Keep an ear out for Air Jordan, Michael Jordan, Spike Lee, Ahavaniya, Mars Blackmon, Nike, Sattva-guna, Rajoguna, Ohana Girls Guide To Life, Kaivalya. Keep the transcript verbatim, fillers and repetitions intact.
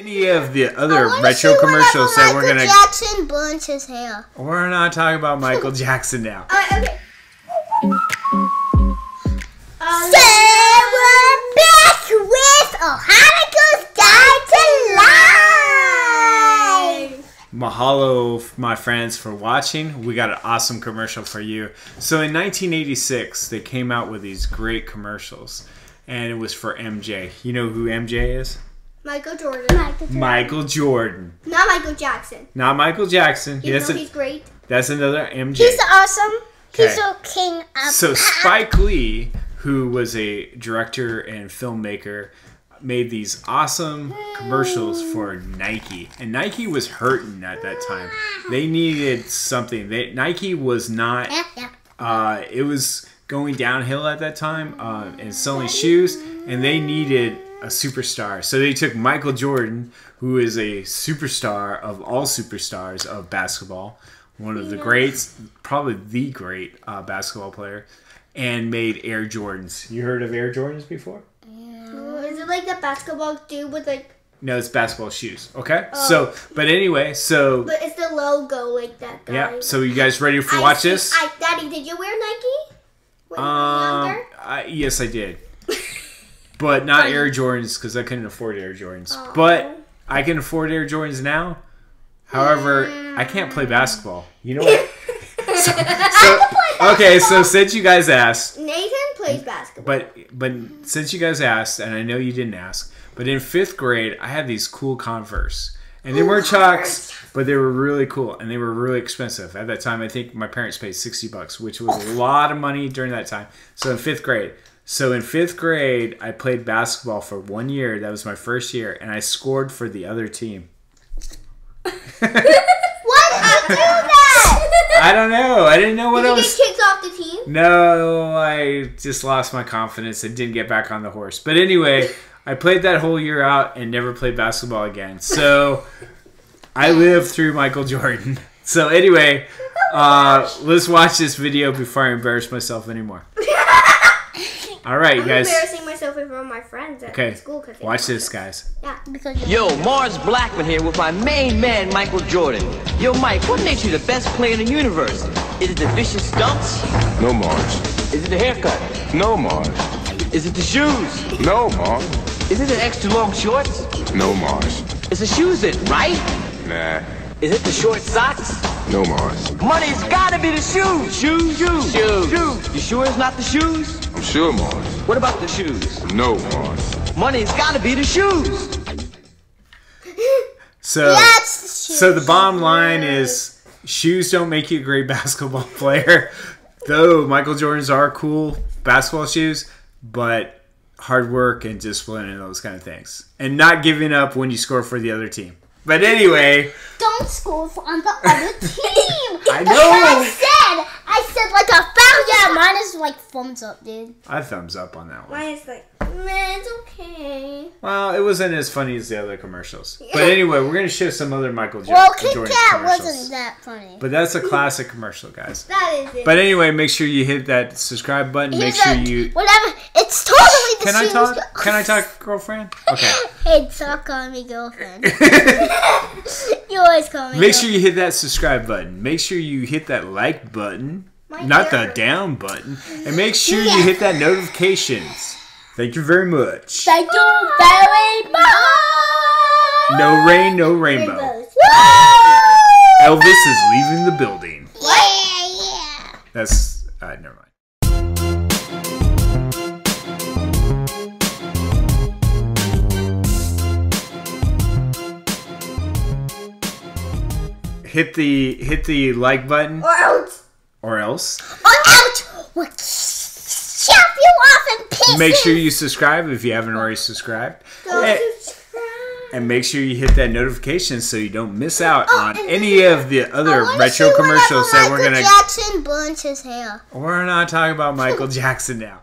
any of the other retro commercials that we're gonna. Jackson burns his hair. We're not talking about Michael Jackson now. Uh, okay. um, so we're back with Ohana Girls Guide To Life. Mahalo, my friends, for watching. We got an awesome commercial for you. So in nineteen eighty-six, they came out with these great commercials, and it was for M J. You know who M J is? Michael Jordan. Michael Jordan. Michael Jordan. Not Michael Jackson. Not Michael Jackson. You know he's great. That's another M J. He's awesome. Kay. He's a king of So Spike Lee, who was a director and filmmaker, made these awesome commercials for Nike. And Nike was hurting at that time. They needed something. They, Nike was not... Uh, it was going downhill at that time uh, and selling shoes. And they needed... a superstar. So they took Michael Jordan, who is a superstar of all superstars of basketball, one of the greats, probably the great uh, basketball player, and made Air Jordans. You heard of Air Jordans before? Yeah. Is it like the basketball dude with like... No, it's basketball shoes. Okay? Oh. So, but anyway, so... But it's the logo like that guy. Yeah, so you guys ready to watch I, this? I, Daddy, did you wear Nike when um, you were younger? I, yes, I did. But not Air Jordans, because I couldn't afford Air Jordans. Aww. But I can afford Air Jordans now. However, yeah. I can't play basketball. You know what? so, so, I can play okay, so since you guys asked. Nathan plays basketball. But, but since you guys asked, and I know you didn't ask, but in fifth grade, I had these cool Converse. And they weren't Chucks, but they were really cool. And they were really expensive. At that time, I think my parents paid sixty bucks, which was a lot of money during that time. So in fifth grade. So in fifth grade, I played basketball for one year. That was my first year, and I scored for the other team. Why did you do that? I don't know. I didn't know what else. Did you get kicked off the team? No, I just lost my confidence and didn't get back on the horse. But anyway, I played that whole year out and never played basketball again. So I lived through Michael Jordan. So anyway, uh, let's watch this video before I embarrass myself anymore. All right, I'm guys. I'm embarrassing myself in front of my friends at okay. school. They watch this, it. guys. Yeah. Yo, Mars Blackmon here with my main man, Michael Jordan. Yo, Mike, what makes you the best player in the universe? Is it the vicious stunts? No, Mars. Is it the haircut? No, Mars. Is it the shoes? No, Mars. Is it the extra long shorts? No, Mars. Is the shoes it, right? Nah. Is it the short socks? No, Mars. Money's gotta be the shoes. Shoes, shoes, shoes. shoes. You sure it's not the shoes? I'm sure, Mars. What about the shoes? No, Mars. Money's gotta be the shoes. So, yes, the shoes. So the bottom line is shoes don't make you a great basketball player. Though Michael Jordan's are cool basketball shoes, but hard work and discipline and those kind of things. And not giving up when you score for the other team. But anyway, don't score on the other team. I know. I said, I said like a foul. Yeah, mine is like thumbs up, dude. I thumbs up on that one. Mine is like, man, it's okay. Well, it wasn't as funny as the other commercials. But anyway, we're gonna show some other Michael Jordan commercials. Well, Kit Kat wasn't that funny. But that's a classic commercial, guys. That is it. But anyway, make sure you hit that subscribe button. He's make sure like, you whatever. It's totally the same. Can I talk? Can I talk, girlfriend? Okay. Hey, talk on me, girlfriend. You always call me. Make sure you hit that subscribe button. Make sure you hit that like button, My not hair. the down button, and make sure yeah. you hit that notifications. Thank you very much. Thank you very much. No rain, no rainbow. Rainbows. Elvis is leaving the building. What? Yeah, yeah. That's uh, never mind. Hit the hit the like button. Or else. Or else. Or else we'll chop you off in pieces. Make sure you subscribe if you haven't already subscribed. Go and, subscribe. And make sure you hit that notification so you don't miss out oh, on any of the other retro commercials that we're gonna. Michael Jackson burns his hair. We're not talking about Michael Jackson now.